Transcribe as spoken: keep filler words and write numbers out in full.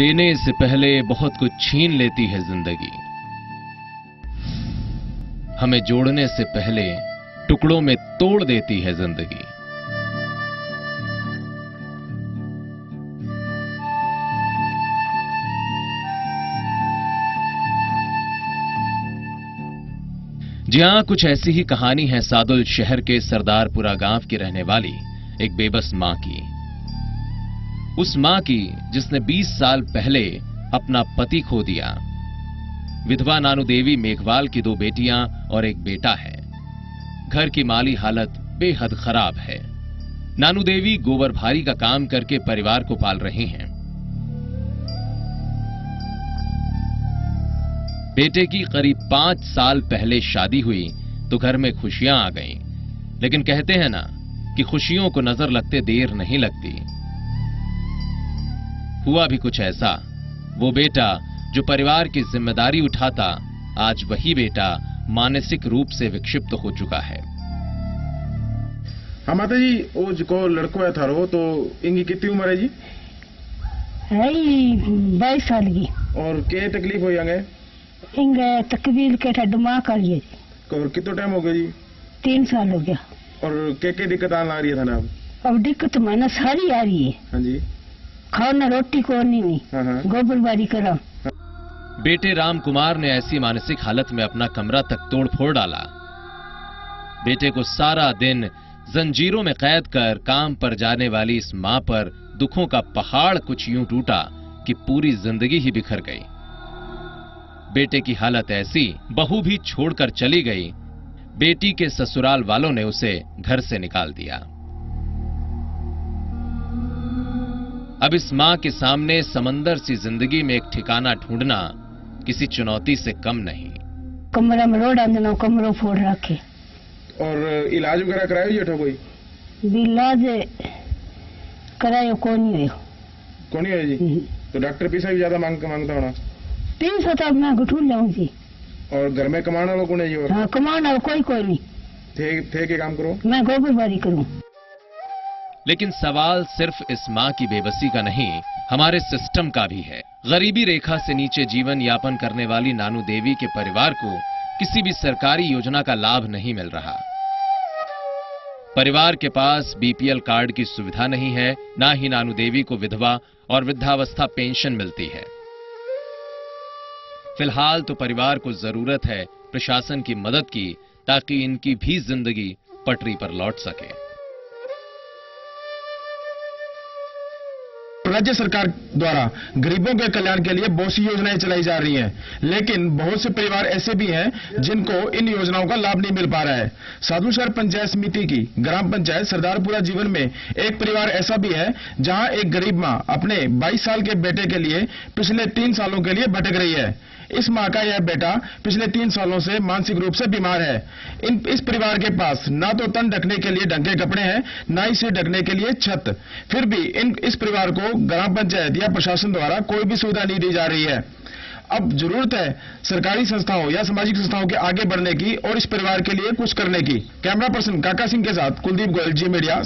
देने से पहले बहुत कुछ छीन लेती है जिंदगी। हमें जोड़ने से पहले टुकड़ों में तोड़ देती है जिंदगी। जी हां, कुछ ऐसी ही कहानी है सादुलशहर के सरदारपुरा गांव की रहने वाली एक बेबस मां की। उस मां की जिसने बीस साल पहले अपना पति खो दिया। विधवा नानो दीवी मेघवाल की दो बेटियां और एक बेटा है। घर की माली हालत बेहद खराब है। नानो दीवी गोबर भारी का काम करके परिवार को पाल रही हैं। बेटे की करीब पांच साल पहले शादी हुई तो घर में खुशियां आ गईं। लेकिन कहते हैं ना कि खुशियों को नजर लगते देर नहीं लगती। हुआ भी कुछ ऐसा। वो बेटा जो परिवार की जिम्मेदारी उठाता, आज वही बेटा मानसिक रूप से विक्षिप्त हो चुका है। हाँ माता जी, वो जो लड़को है था रो, तो इनकी कितनी उम्र है जी? बाईस साल की। और क्या तकलीफ हुई आगे? इंगे तकबीर के था दिमाग आइए। और कितना टाइम हो गया जी? तीन साल हो गया। और क्या क्या दिक्कत आने आ रही था ना? अब दिक्कत माना सारी आ रही है। हाँ जी, खाना रोटी को नहीं, गोबर बारी करा। बेटे राम कुमार ने ऐसी मानसिक हालत में अपना कमरा तक तोड़ फोड़ डाला। बेटे को सारा दिन जंजीरों में कैद कर काम पर जाने वाली इस मां पर दुखों का पहाड़ कुछ यूं टूटा कि पूरी जिंदगी ही बिखर गई। बेटे की हालत ऐसी, बहू भी छोड़कर चली गई। बेटी के ससुराल वालों ने उसे घर से निकाल दिया। अब इस मां के सामने समंदर सी जिंदगी में एक ठिकाना ढूंढना किसी चुनौती से कम नहीं। कमरा में रोड़ा देना, कमरों फोड़ रखे। और इलाज वगैरह करायो जेठो? कोई भी इलाज करायो कोनी है, कोनी है जी। तो डॉक्टर पैसा भी ज्यादा मांग मांगता होना? तीन सौ तक मैं गुठूर लाऊं जी। और घर में कमाना वाला कौन है जी? हां, कमाना वाला कोई कोई नहीं। थे थे के काम करो, मैं गोबरबारी करूं। लेकिन सवाल सिर्फ इस मां की बेबसी का नहीं, हमारे सिस्टम का भी है। गरीबी रेखा से नीचे जीवन यापन करने वाली नानो दीवी के परिवार को किसी भी सरकारी योजना का लाभ नहीं मिल रहा। परिवार के पास बीपीएल कार्ड की सुविधा नहीं है, ना ही नानो दीवी को विधवा और वृद्धावस्था पेंशन मिलती है। फिलहाल तो परिवार को जरूरत है प्रशासन की मदद की, ताकि इनकी भी जिंदगी पटरी पर लौट सके। राज्य सरकार द्वारा गरीबों के कल्याण के लिए बहुत सी योजनाएं चलाई जा रही हैं, लेकिन बहुत से परिवार ऐसे भी हैं जिनको इन योजनाओं का लाभ नहीं मिल पा रहा है। सादुलशहर पंचायत समिति की ग्राम पंचायत सरदारपुरा जीवन में एक परिवार ऐसा भी है जहां एक गरीब मां अपने बाईस साल के बेटे के लिए पिछले तीन सालों के लिए भटक रही है। इस मां का यह बेटा पिछले तीन सालों से मानसिक रूप से बीमार है। इन, इस परिवार के पास ना तो तन ढकने के लिए ढंग के कपड़े हैं, ना इसे ढकने के लिए छत। फिर भी इन, इस परिवार को ग्राम पंचायत या प्रशासन द्वारा कोई भी सुविधा नहीं दी जा रही है। अब जरूरत है सरकारी संस्थाओं या सामाजिक संस्थाओं के आगे बढ़ने की और इस परिवार के लिए कुछ करने की। कैमरा पर्सन काका सिंह के साथ कुलदीप गोयल, जी मीडिया।